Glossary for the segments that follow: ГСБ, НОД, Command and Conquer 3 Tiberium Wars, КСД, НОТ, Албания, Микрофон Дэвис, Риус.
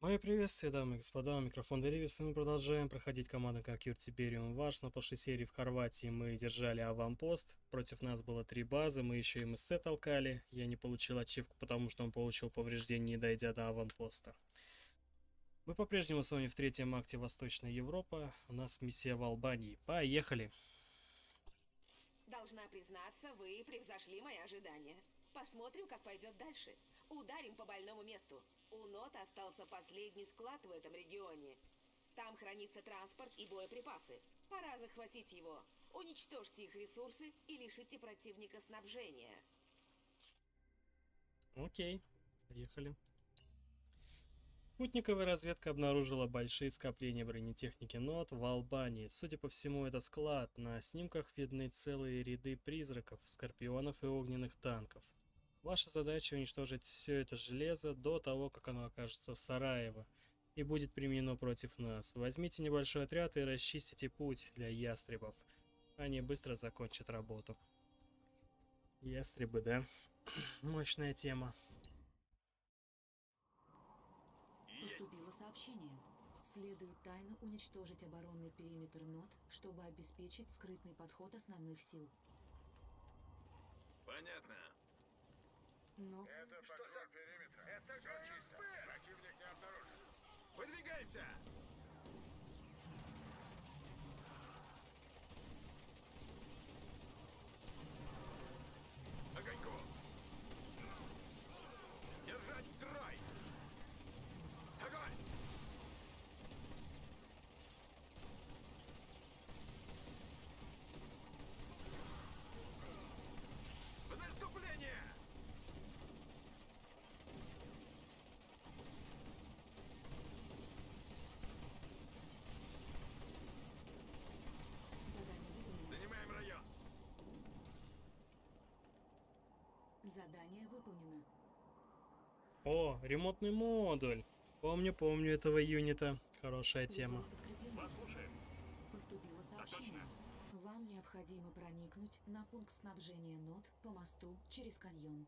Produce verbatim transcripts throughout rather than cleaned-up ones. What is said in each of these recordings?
Мои приветствия, дамы и господа, микрофон Дэвис, и мы продолжаем проходить Command and Conquer Tiberium Wars. На прошлой серии в Хорватии мы держали аванпост, против нас было три базы, мы еще и МСЦ толкали, я не получил ачивку, потому что он получил повреждение, не дойдя до аванпоста. Мы по-прежнему с вами в третьем акте Восточная Европа, у нас миссия в Албании. Поехали! Должна признаться, вы превзошли мои ожидания. Посмотрим, как пойдет дальше. Ударим по больному месту. У НОТ остался последний склад в этом регионе. Там хранится транспорт и боеприпасы. Пора захватить его. Уничтожьте их ресурсы и лишите противника снабжения. Окей, поехали. Спутниковая разведка обнаружила большие скопления бронетехники НОТ в Албании. Судя по всему, это склад. На снимках видны целые ряды призраков, скорпионов и огненных танков. Ваша задача уничтожить все это железо до того, как оно окажется в Сараево и будет применено против нас. Возьмите небольшой отряд и расчистите путь для ястребов. Они быстро закончат работу. Ястребы, да? Мощная тема. Поступило сообщение. Следует тайно уничтожить оборонный периметр НОТ, чтобы обеспечить скрытный подход основных сил. Понятно. Ну. Это подход за... периметра. Это ГСБ! Противник не обнаружен. Выдвигайся! Огоньку! Держать строй! Огонь! В наступление! Задание выполнено. О, ремонтный модуль. Помню, помню этого юнита. Хорошая тема. Послушаем. Поступило сообщение. Отлично. Вам необходимо проникнуть на пункт снабжения НОТ по мосту через каньон.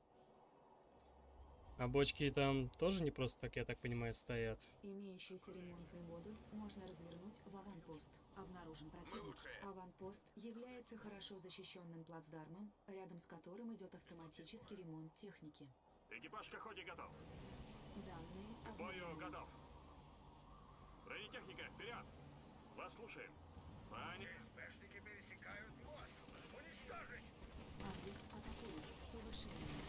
А бочки там тоже не просто так, я так понимаю, стоят. Имеющийся ремонтный модуль можно развернуть в аванпост. Обнаружен противник. Аванпост является хорошо защищенным плацдармом, рядом с которым идет автоматический ремонт техники. Экипаж к охоте готов. Данные к бою готов. Бронетехника, вперед! Вас слушаем. Они... ГСБшники пересекают мост. Уничтожить! Объект атакует. Повышение.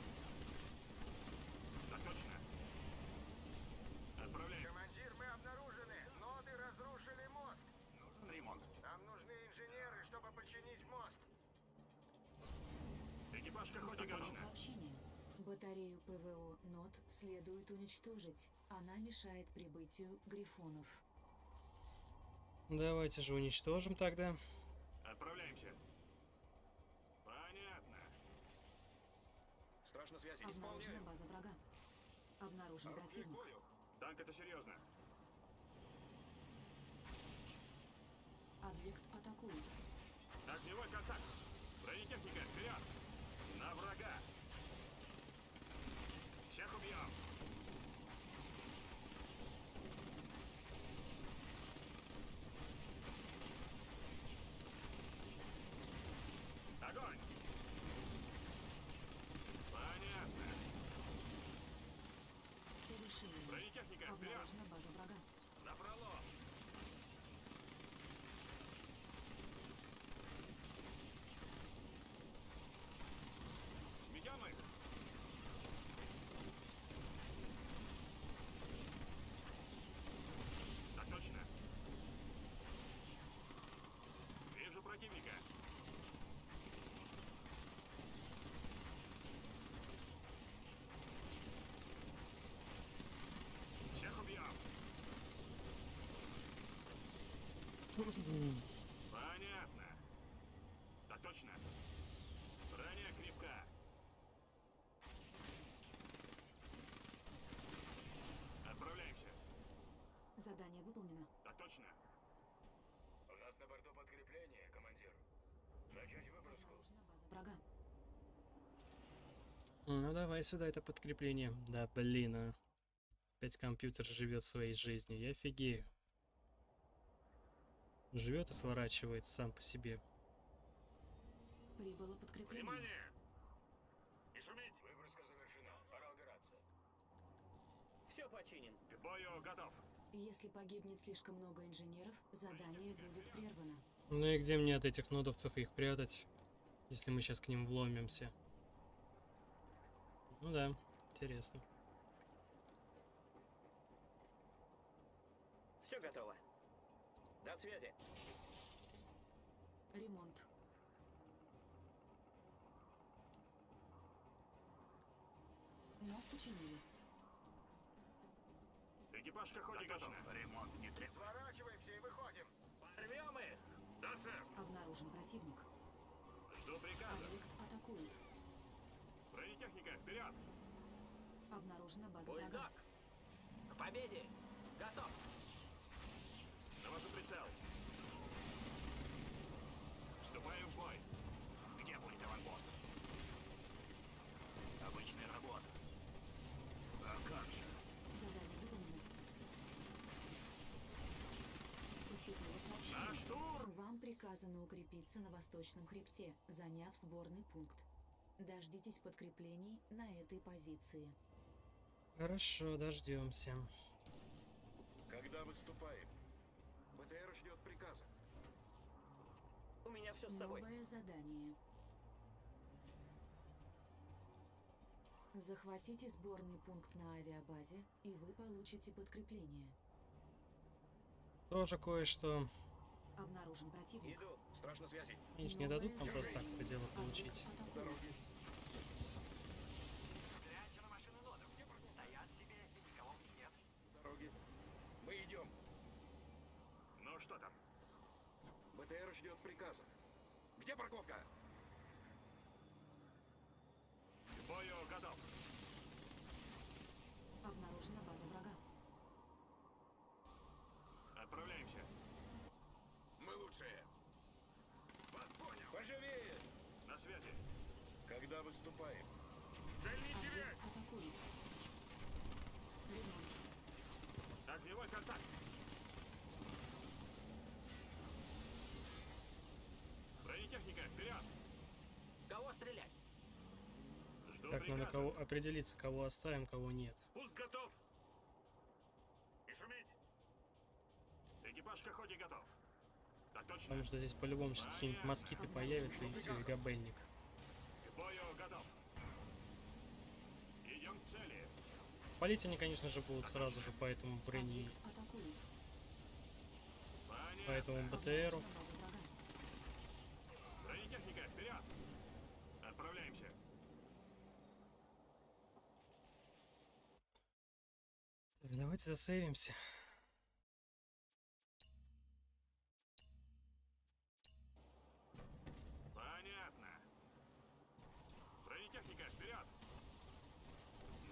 Да, точно. Отправляем. Командир, мы обнаружены. ноды разрушили мост. Нужен ремонт. Нам нужны инженеры, чтобы починить мост. Экипаж к охоте готов. Сообщение. Батарею ПВО НОТ следует уничтожить. Она мешает прибытию грифонов. Давайте же уничтожим тогда. Отправляемся. Понятно. Страшно связи. Обнаружена база врага. Обнаружен противник. Танк, это серьезно. Объект атакует. Огневой контакт. Бронетехника, вперед. На врага. Всех убьем. Огонь. Понятно. Совершение. Бронетехника, обнаружена база врага. Напролом. Сметем их. Так точно. Вижу противника. Понятно. Да, точно. Броня крепка. Отправляемся. Задание выполнено. Да, точно. У нас на борту подкрепление, командир. Начать выброску. Врага. Ну давай сюда это подкрепление. Да блин, а. Опять компьютер живет своей жизнью. Я офигею. Живет и сворачивается сам по себе. Прибыло подкрепление. Внимание! Не шуметь! Выгрузка завершена. Пора убираться. Все починен. К бою готов. Если погибнет слишком много инженеров, задание будет прервано. Ну и где мне от этих нодовцев их прятать, если мы сейчас к ним вломимся? Ну да, интересно. Все готово. До связи. Ремонт. Нас починили. Экипаж к охоте готов. Ремонт не требует. Сворачиваемся и выходим. Рвем их. Да, сэр. Обнаружен противник. Жду приказа. Объект атакует. Бронетехника, вперед. Обнаружена база Бульдог. Врага. К победе. Готов. Навожу прицел. Вступаю в бой. Где будет аванпост? Обычная работа. А как же? Задание выполнено. Поступило сообщение. Вам приказано укрепиться на восточном хребте, заняв сборный пункт. Дождитесь подкреплений на этой позиции. Хорошо, дождемся. Когда выступаем? БТР ждет приказа. У меня все с собой. Новое задание. Захватите сборный пункт на авиабазе, и вы получите подкрепление. Тоже кое-что. Обнаружен противник. Иду. Страшно связи. Конечно, не дадут нам просто так по делу получить. Глядя на машины НОДов, где стоят себе и никого нет. Дороги. Мы идем. Ну что там? БТР ждет приказа. Где парковка? К бою готов. Обнаружена база врага. Отправляемся. Мы лучшие. Вас понял. Поживее. На связи. Когда выступаем? Цель не терять. Атакует. Ремонт. Огневой контакт. Бронетехника, вперед! Кого стрелять? Жду так, надо кого определиться, кого оставим, кого нет. Пуск готов! Не шуметь! Экипаж к охоте готов. Так точно. Потому что здесь по-любому что какие-нибудь москиты появятся и все, и габельник. К бою готов. Идем к цели. Палить они, конечно же, будут сразу же по этому брони. По этому БТРу. Бронетехника, вперед! Отправляемся. Так, давайте засейвимся. Понятно. Бронетехника, вперед!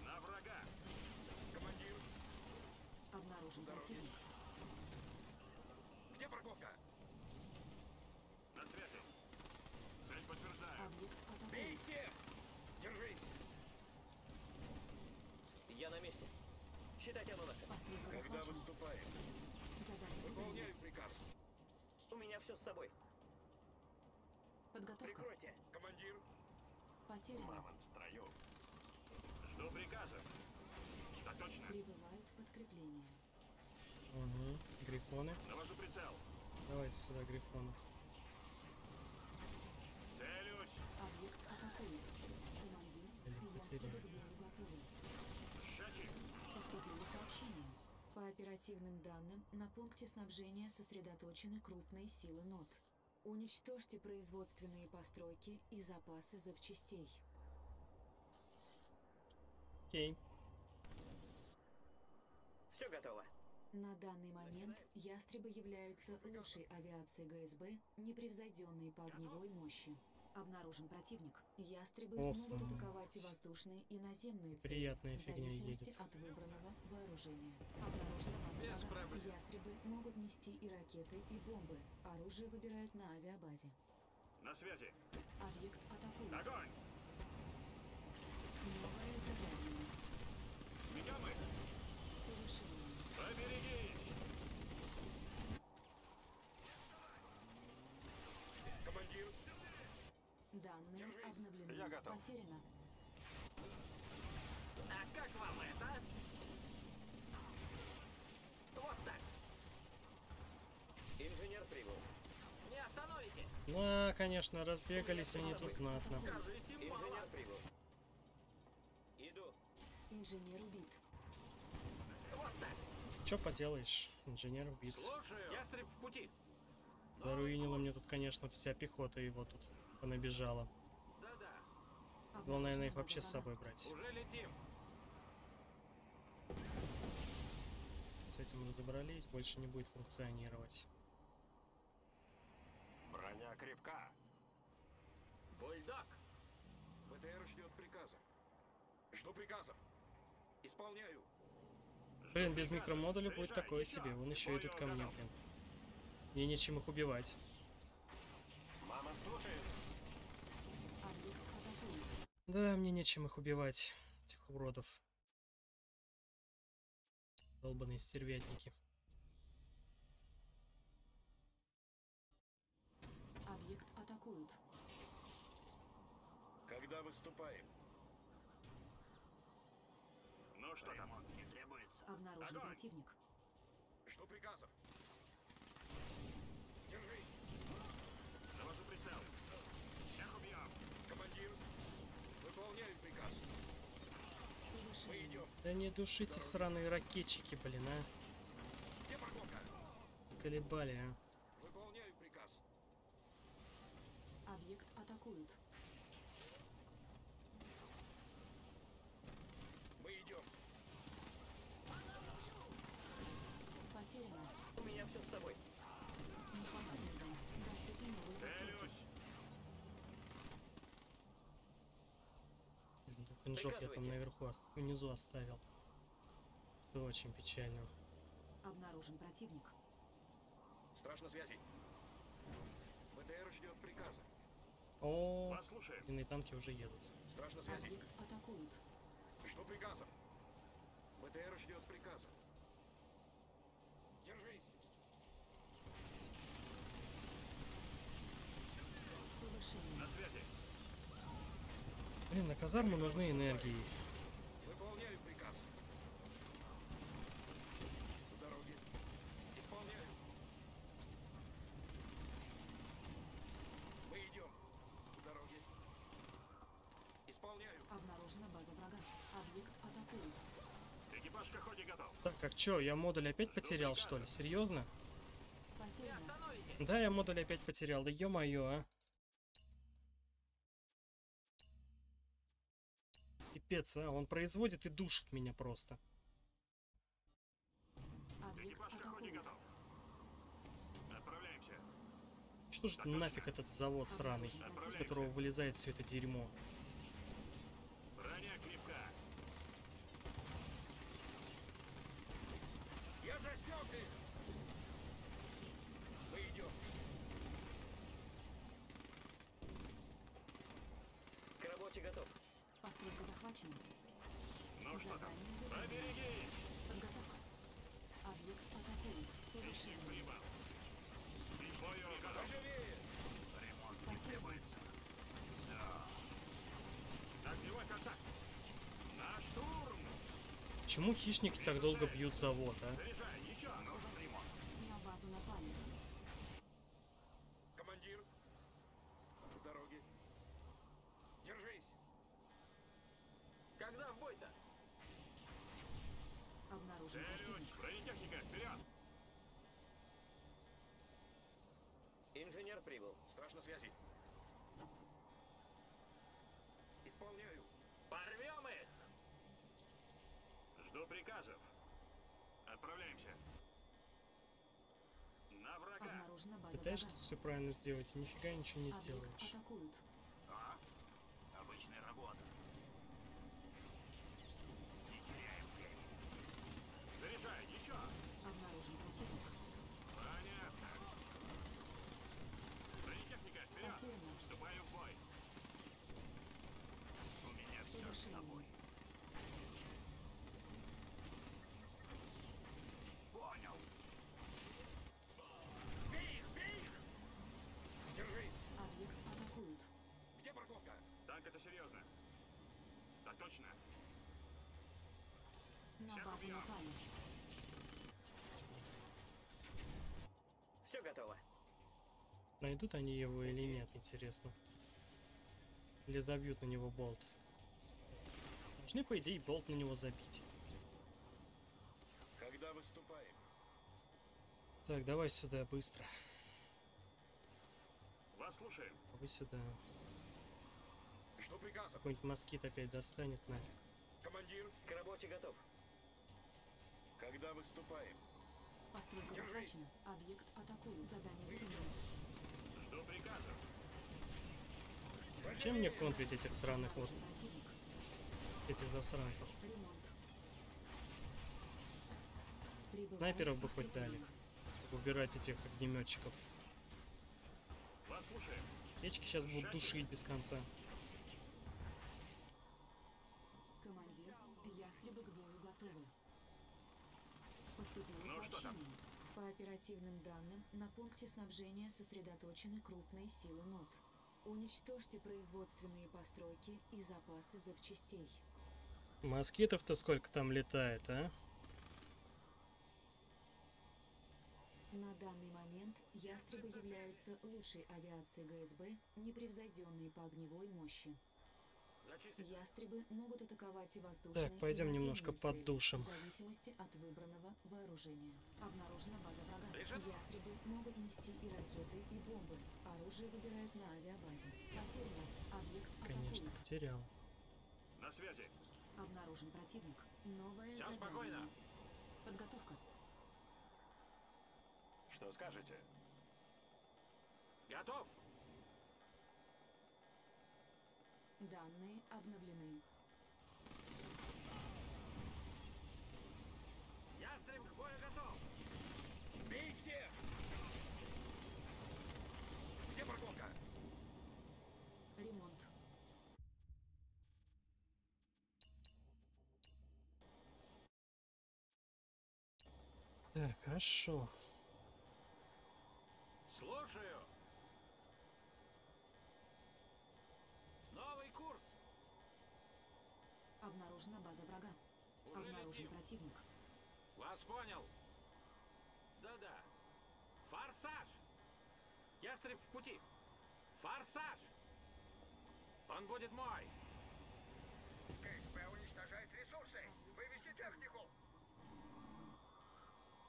На врага! Командир! Обнаружен противник. Где парковка? На связи. Цель подтверждаю. Бей всех! Держись! Я на месте. Считайте оно наше. Когда выступаем? Выполняю приказ. У меня все с собой. Подготовка. Прикройте. Командир. Потеряно. Мамонт в строю. Жду приказа. Так точно. Прибывают подкрепления. Угу. Грифоны. Навожу прицел. Давайте сюда грифонов. Целюсь. Объект атакует. Командир, поступило сообщение. По оперативным данным, на пункте снабжения сосредоточены крупные силы НОТ. Уничтожьте производственные постройки и запасы запчастей. Окей. Okay. Все готово. На данный момент ястребы являются лучшей авиацией ГСБ, непревзойденной по огневой мощи. Обнаружен противник. Ястребы Ох, могут атаковать и воздушные, и наземные цели. Приятная фигня едет. От выбранного вооружения. Обнаружена база. Ястребы могут нести и ракеты, и бомбы. Оружие выбирают на авиабазе. На связи. Объект атакует. Огонь! Новое задание. Меня мы. потеряна. А как вам это? Вот так. Инженер прибыл. Не остановите. Да, конечно, разбегались они тут знатно. Инженер прибыл. Иду. Инженер убит. Вот так. Чё поделаешь? Инженер убит. Слушаю. Ястреб в пути. Заруинила мне тут, конечно, вся пехота его тут понабежала. Да-да. Было, наверное, их вообще с собой брать. Уже летим. С этим разобрались, больше не будет функционировать. Броня крепка. Бульдак. БТР ждет приказа. Жду приказов. Исполняю. Блин, без микромодуля будет такое себе. Вон еще идут ко мне, блин. Мне нечем их убивать. Мама слушает. Да, мне нечем их убивать, этих уродов. Долбаные стервятники. Объект атакуют. Когда выступаем? Ну что там, он не требуется. Обнаружен Огонь. Противник. Жду приказов. Держи. Завожу прицел. Всех убьем. Командир, выполняем приказ. Мы идем. Да не душите, сраные ракетчики, блин, а. Где парковка? Заколебали, а. Выполняю приказ. Объект атакуют. Мы идем. Потеряно. У меня все с тобой. Пинжок я там наверху ост... внизу оставил. Это очень печально. Обнаружен противник. Страшно связи. БТР ждет приказа. О, иные танки уже едут. Страшно связи. Объект атакуют. Жду приказов. БТР ждет приказа. Держись. На связи. Блин, на казарму нужны энергии. Выполняю приказ. По дороге. Исполняю. Мы идем. По дороге. Исполняю. Обнаружена база врага. Объект атакуют. Экипаж к охоте готов. Так, как чё, я модуль опять потерял, что ли? Серьезно? Да, я модуль опять потерял. Да ё-моё, а. Пипец, а, он производит и душит меня просто. Экипаж к охоте готов. Отправляемся. Что же нафиг этот завод сраный, с которого вылезает все это дерьмо? Броня крепка. Я засек их. Мы идем. К работе готов. Постройка захвачена. Ну Задание что там? Побереги! Подготовка. Объект атакует. Ищи прибыл. Бою готов. Ремонт не требуется. Да. Огневой контакт. На штурм! Почему хищники Прижай. Так долго бьют завод, а? Заряжай, еще нужен ремонт. На базу напали. Командир. В дороге. Держись. Когда в бой-то? Обнаружен противник. Бронетехника, вперед! Инженер прибыл. Страшно связи. Исполняю. Порвем их! Жду приказов. Отправляемся. На врага. Пытаешься тут все правильно сделать, и нифига ничего не сделаешь. Атакуют. А? Обычная работа. Заряжай, еще! Обнаружен противник. Понятно. Бронетехника, вперед! Вступаю в бой. У меня все с собой. Понял. Бей их, бей их! Держись! Объект атакуют. На базу напали. Все готово. Найдут они его или нет, интересно. Или забьют на него болт. Должны, по идее, болт на него забить. Когда выступаем? Так, давай сюда, быстро. Вас слушаем. Вы сюда. Что приказано? Какой-нибудь москит опять достанет нафиг. Командир, к работе готов. Когда выступаем? Постройка захвачена. Объект атакует. Задание выполнено. Что приказано? Зачем мне контрить этих сраных вот этих засранцев? Снайперов бы хоть дали. Убирать этих огнеметчиков. Течки сейчас будут душить без конца. Командир, ястребы к бою готовы. Поступило ну, сообщение. По оперативным данным, на пункте снабжения сосредоточены крупные силы НОД. Уничтожьте производственные постройки и запасы запчастей. Москитов-то сколько там летает, а? На данный момент ястребы являются лучшей авиацией ГСБ, непревзойденной по огневой мощи. Ястребы могут атаковать и воздушные. Так, пойдем немножко под душем. В зависимости от выбранного вооружения. Обнаружена база врага. Ястребы могут нести и ракеты, и бомбы. Оружие выбирают на авиабазе. Потеряно. Объект атакует. Конечно, потерял. На связи. Обнаружен противник. Новое задание. Спокойно. Подготовка. Что скажете? Готов. Данные обновлены. Ястреб к бою готов. Бей всех! Где парковка? Ремонт. Так, хорошо. Слушаю. Новый курс. Обнаружена база врага. Уже обнаружен летим. Противник. Вас понял. Да-да. Форсаж. Ястреб в пути. Форсаж. Он будет мой. КСБ уничтожает ресурсы. Вывести технику.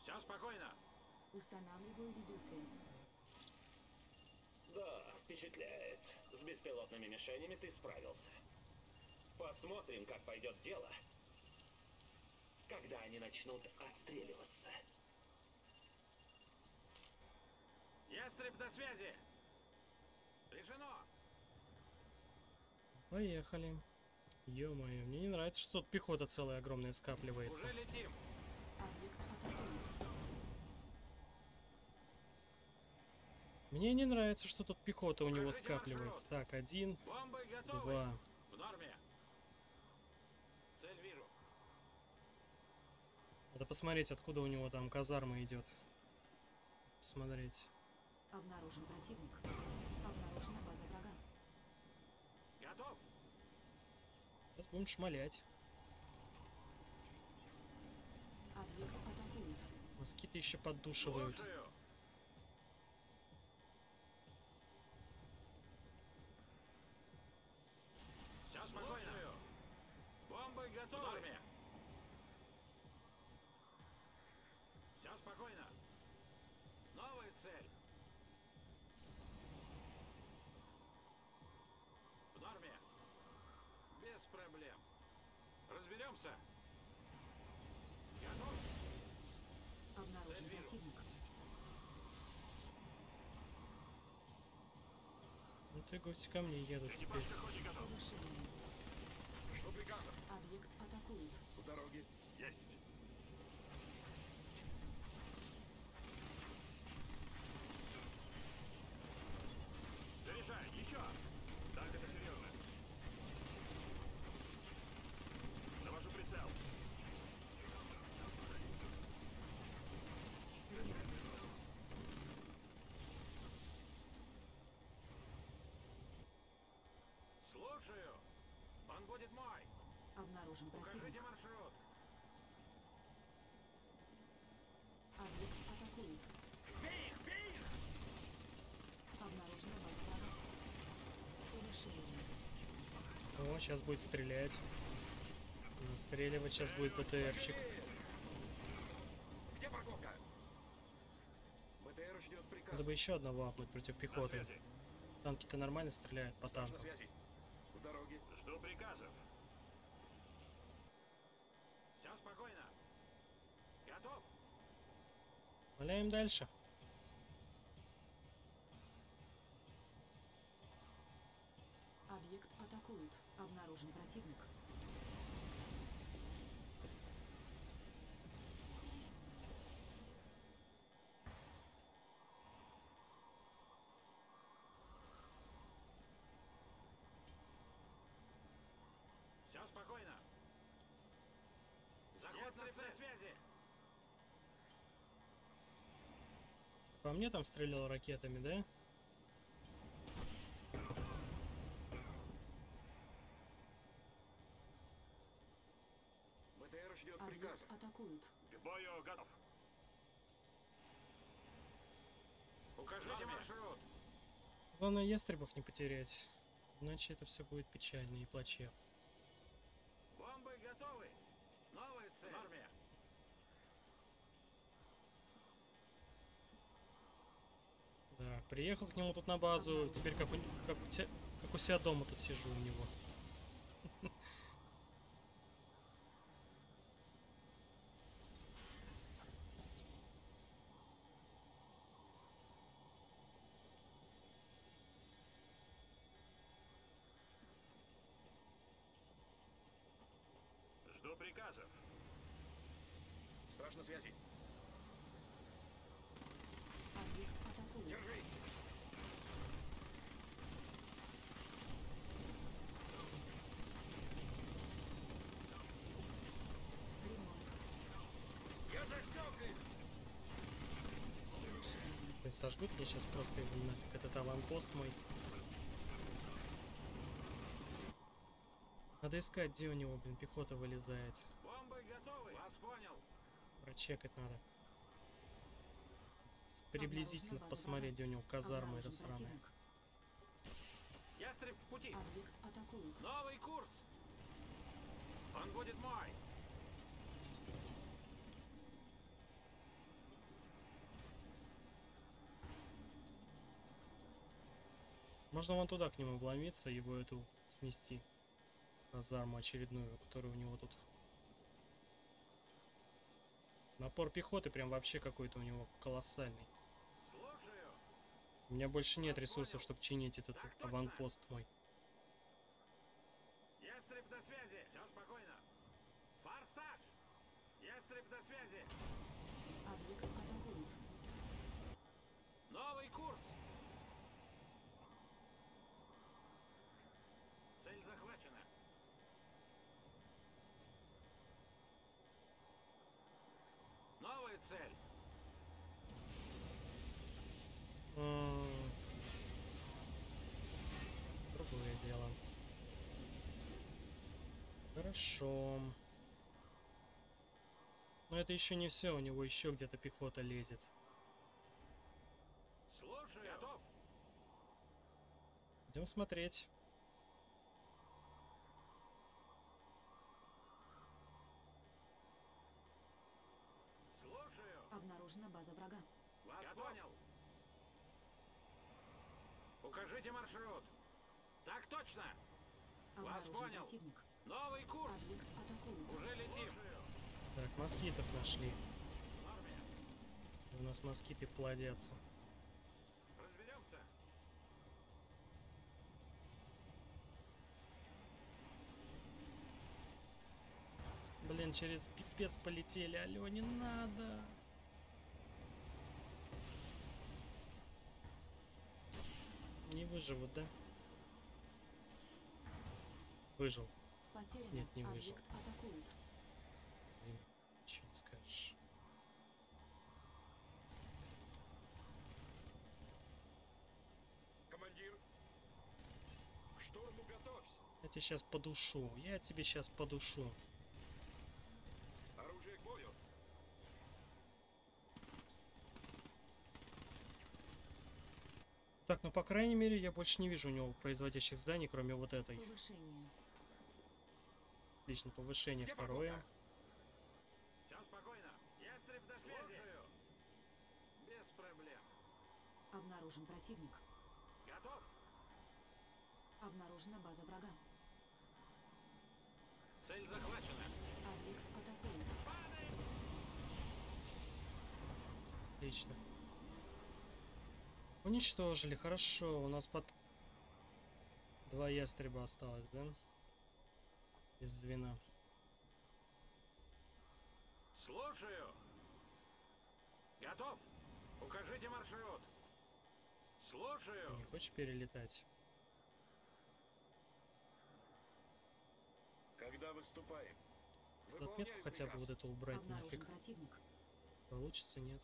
Все спокойно. Устанавливаю видеосвязь. Да, впечатляет. С беспилотными мишенями ты справился. Посмотрим, как пойдет дело, когда они начнут отстреливаться. Ястреб на связи. Решено. Поехали. Ё-моё, мне не нравится, что тут пехота целая огромная скапливается. Уже летим. Мне не нравится, что тут пехота у него скапливается. Так, один, два. В норме. Цель вижу. Надо посмотреть, откуда у него там казарма идет. Посмотреть. Обнаружен противник. Обнаружена база врага. Готов. Сейчас будем шмалять. Объект атакуют. Москиты еще поддушивают. Слушаю. Бомбы готовы. Все спокойно. Новая цель. В норме. Без проблем. Разберемся. Готов. Обнаружен противник. Ну ты, гости, ко мне едут теперь. Что приказано? Объект атакует. По дороге есть. Заряжай, еще. Так, это серьезно. Навожу прицел. Слушаю. Он будет мой. Обнаружен противник. Укажите маршрут. сейчас будет стрелять. Настреливать сейчас будет БТРчик. Где парковка? БТР ждет приказ. Надо бы еще одного апнуть против пехоты. Танки-то нормально стреляют по танкам. В дороге. Жду приказов. Все спокойно. Готов. Валяем дальше. Объект атакуют. Обнаружен противник. Все спокойно. Заход на связи. По мне там стрелял ракетами, да? БТР ждет приказ. Атакуют. К бою готов. Укажите маршрут. Главное, ястребов не потерять. Иначе это все будет печально и плачевно. Бомбы готовы. Новая цель. Армия. Да, приехал к нему тут на базу, теперь как у, как у, тебя, как у себя дома тут сижу у него. Жду приказов. Страшно связи. Держи! Я засек их! Сожгут мне сейчас просто его нафиг, этот аванпост мой. Надо искать, где у него, блин, пехота вылезает. Бомбы готовы! Вас понял! Прочекать надо. Приблизительно посмотреть, где у него казарма эта сраная. Ястреб в пути. Новый курс. Он будет мой. Можно вон туда к нему вломиться, его эту снести. Казарму очередную, которая у него тут. Напор пехоты прям вообще какой-то у него колоссальный. У меня больше нет ресурсов, чтобы чинить этот аванпост мой. Ястреб на связи. Все спокойно. Форсаж. Ястреб на связи. Объект атакуют. Новый курс. Цель захвачена. Новая цель. Другое дело. Хорошо. Но это еще не все. У него еще где-то пехота лезет. Слушай, готов. Идем смотреть. Слушаю. Обнаружена база врага. Вас понял. Укажите маршрут. Так точно. Вас понял. Противник. Новый курс. Уже летим. Так, москитов нашли. Армия. У нас москиты плодятся. Разберемся. Блин, через пипец полетели. Алло, не надо. Не выживут, да? Выжил. Потеряно. Нет, не выжил. Зим, ничего не скажешь. Командир, к штурму готовься. Я тебе сейчас подушу. Я тебе сейчас подушу. Оружие к бою. Так, ну по крайней мере я больше не вижу у него производящих зданий, кроме вот этой. Повышение. Отлично, повышение второе. Все спокойно. Ястреб на связи. Без проблем. Обнаружен противник. Готов. Обнаружена база врага. Цель захвачена. Объект атакует. Падаем! Отлично. Уничтожили. Хорошо. У нас под... Два ястреба осталось, да? Из звена. Слушаю. Готов. Укажите маршрут. Слушаю. Не хочешь перелетать? Когда выступаем? Отметку хотя бы вот эту убрать нафиг. Получится, нет?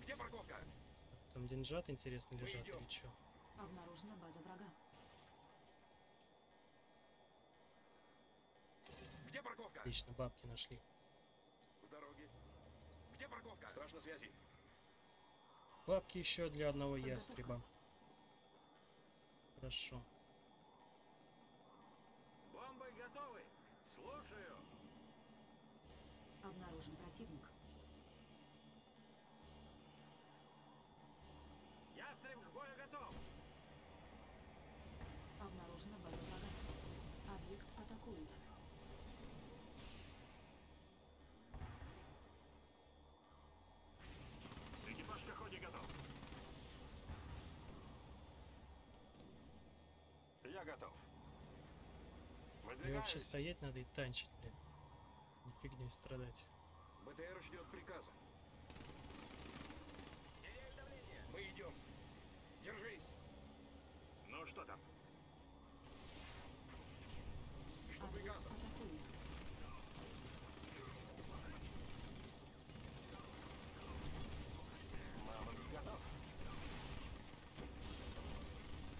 Где парковка? Там деньжат, интересно, лежат или что? Обнаружена база врага. Где парковка? Отлично, бабки нашли. В дороге. Где парковка? Страшно связи. Бабки еще для одного ястреба. Хорошо. Бомбы готовы. Слушаю. Обнаружен противник. Ястреб к бою готов. Обнаружена база врага. Объект атакует. Экипаж к охоте готов. Я готов. И вообще стоять надо и танчить, блин. Нифиг не страдать. БТР ждет приказа. Мы идем. Держись. Ну что там? Что приказа? Мама не готов.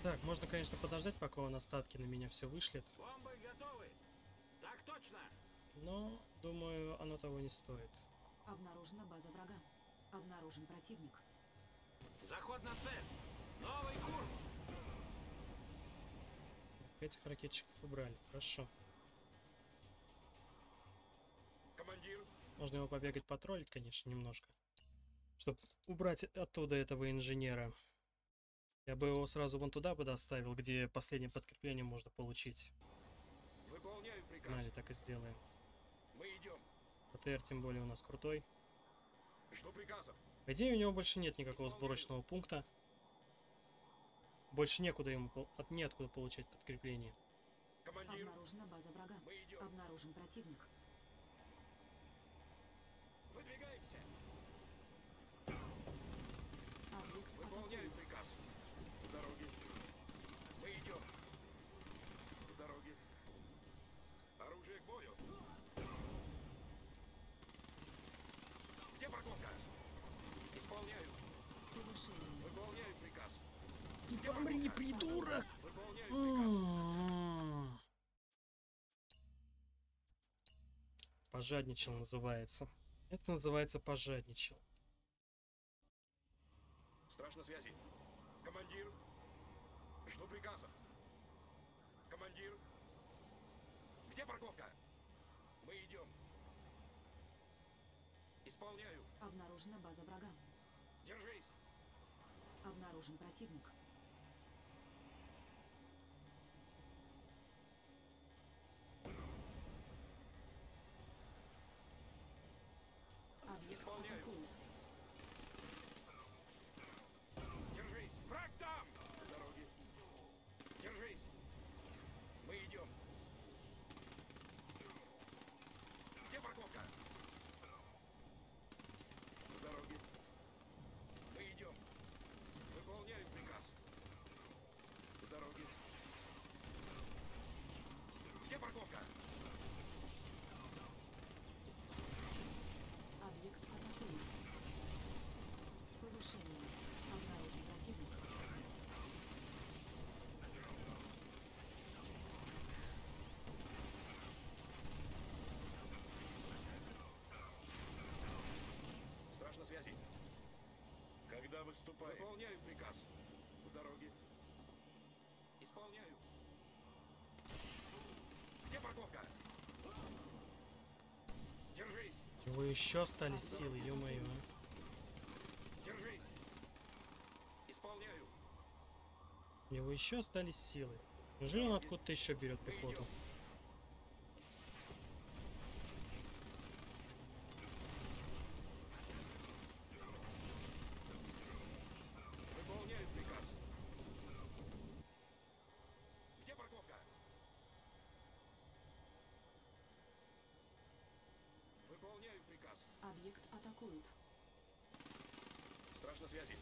Так, можно, конечно, подождать, пока он остатки на меня все вышлет. Бомбы готовы. Так точно. Но, думаю, оно того не стоит. Обнаружена база врага. Обнаружен противник. Заход на цель. Новый курс. Этих ракетчиков убрали. Хорошо. Командир. Можно его побегать, потроллить, конечно, немножко. Чтобы убрать оттуда этого инженера. Я бы его сразу вон туда бы доставил, где последнее подкрепление можно получить. Выполняю приказ. Нали, так и сделаем. Мы идем. ПТР тем более у нас крутой. Что приказов? По идее у него больше нет никакого Исполняю. Сборочного пункта. Больше некуда ему от неоткуда получать подкрепление. Командир. Обнаружена база врага. Мы идем. Обнаружен противник. Выдвигаемся. Объект Выполняю атакует. Приказ. Дороги. Мы идем. С дороги. Оружие к бою. Где парковка? Исполняю. Повышение. Выполняю приказ. И Где помри, парковка? Придурок! Выполняю приказ. Пожадничал называется. Это называется пожадничал. Страшно связи. Командир, жду приказов. Командир, где парковка? Мы идем. Исполняю. Обнаружена база врага. Держись. Обнаружен противник. Объект атакует. Держись! Враг там! По дороге. Держись! Мы идем. Где парковка? По дороге. Мы идем. Выполняем приказ. По дороге. Где парковка? Объект атакует. Повышение. Обнаружен противник. Страшно связи. Когда выступаю. Выполняю приказ. В дороге. Исполняю. Где парковка? Держись. Его еще стали силы, ё-моё. Держись. Исполняю. Его еще остались силы. Неужели он откуда-то еще берет пехоту? Выполняет приказ. Где парковка? Выполняю приказ. Объект атакуют. Страшно связи.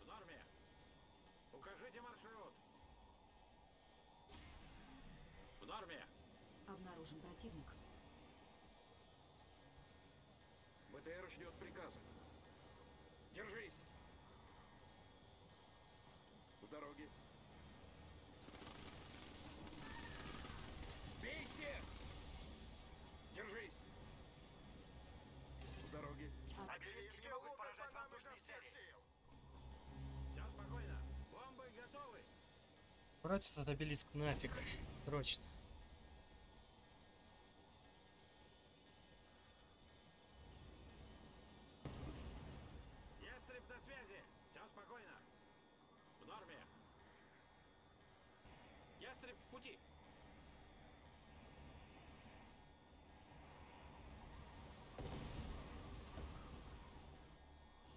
В норме. Укажите маршрут. В норме. Обнаружен противник. БТР ждет приказа. Держись. В дороге. Бейся! Держись. В дороге. Обелиски не могут поражать воздушные цели. Все спокойно. Бомбы готовы. Брать этот обелиск нафиг. Срочно. Ястреб на связи. Все спокойно. В норме. Ястреб в пути.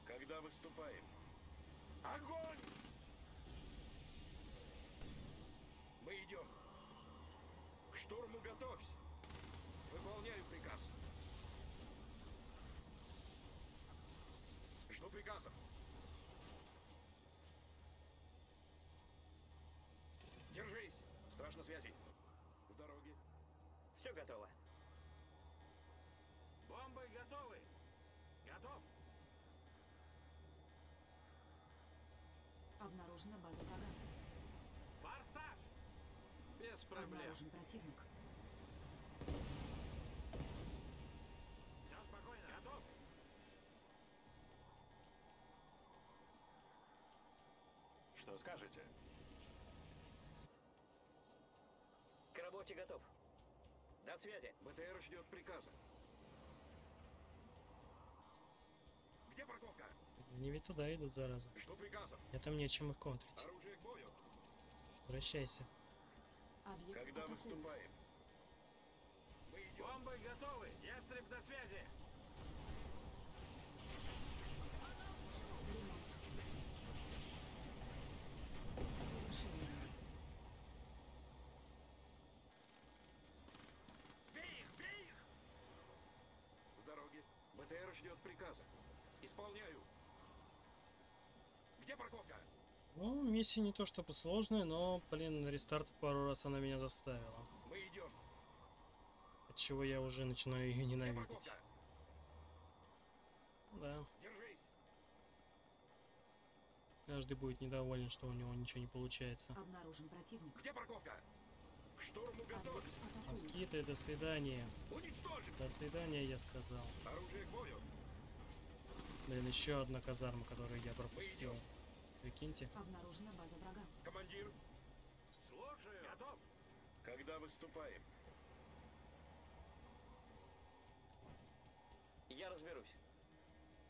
Когда выступаем? Огонь! Мы идем. К штурму готовься. Выполняю приказ. Жду приказов. Держись. Страж на связи. В дороге. Все готово. Бомбы готовы. Готов. Обнаружена база врага. Форсаж! Без проблем. Обнаружен противник. Все спокойно. Готов. Что скажете? К работе готов. До связи. БТР ждет приказа. Где парковка? Они ведь туда идут, зараза. Жду приказов. Это мне чем их контрить. Оружие к бою. Возвращайся. Объект Когда атакует. Выступаем? Мы идем. Бомбы готовы. Ястреб на связи. Бей их, бей их! В дороге. БТР ждет приказа. Исполняю. Где парковка? Ну, миссия не то чтобы сложная, но, блин, рестарт пару раз она меня заставила. Мы идем. Отчего я уже начинаю ее ненавидеть. Да. Держись. Каждый будет недоволен, что у него ничего не получается. Обнаружен противник. Где парковка? К штурму готовы. Москиты, до свидания. Уничтожим. До свидания, я сказал. Оружие к бою. Блин, еще одна казарма, которую я пропустил. Прикиньте. Обнаружена база врага. Командир. Слушаю. Готов. Когда выступаем? Я разберусь.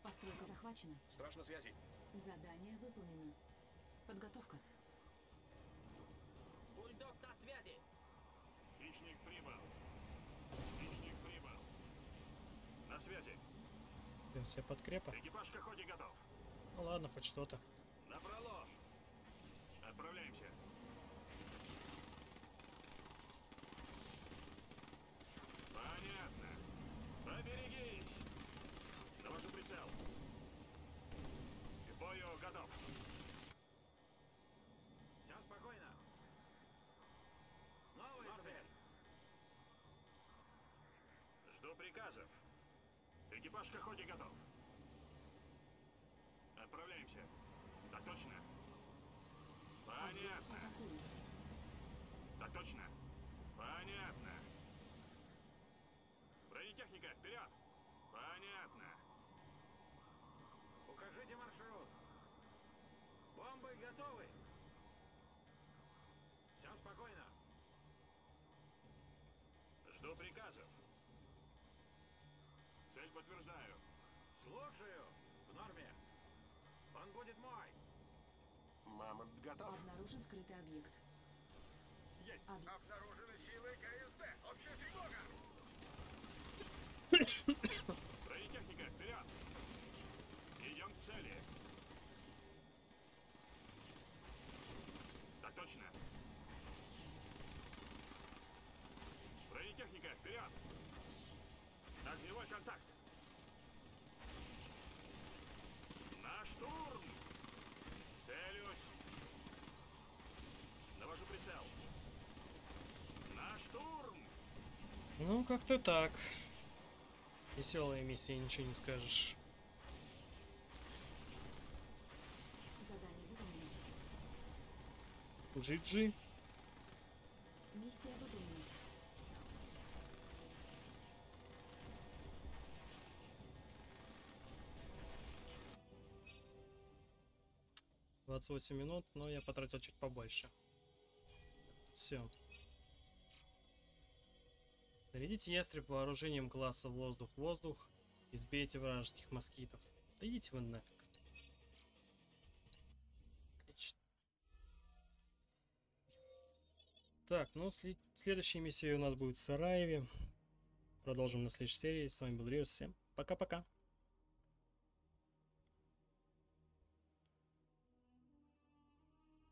Постройка захвачена. Страж на связи. Задание выполнено. Подготовка. Бульдог на связи. Хищник прибыл. Хищник прибыл. На связи. Все подкрепа. Экипаж к охоте готов. Ну ладно, хоть что-то. На пролом. Отправляемся. Понятно. Поберегись. Доложу прицел. К бою готов. Все спокойно. Новая цель. Жду приказов. Экипаж к охоте готов. Отправляемся. Так точно. Понятно. Так точно. Понятно. Бронетехника, вперед. Понятно. Укажите маршрут. Бомбы готовы. Все спокойно. приказов. Цель подтверждаю. Слушаю. В норме. Он будет мой. Мамонт готов. Обнаружен скрытый объект. Есть. Объект. Обнаружены силы КСД. Общая тревога. Бронетехника, вперед. Идем к цели. Так точно. Бронетехника, вперед. Огневой контакт. На штурм. Целюсь. Навожу прицел. На штурм. Ну, как-то так. Веселая миссия, ничего не скажешь. Задание выполнено. джи джи. Миссия выполнена. двадцать восемь минут, но я потратил чуть побольше. Все. Наведите ястреб вооружением класса воздух-воздух. Избейте вражеских москитов. Да идите вы нафиг. Отлично. Так, ну, следующая миссия у нас будет в Сараеве. Продолжим на следующей серии. С вами был Риус. Всем пока-пока.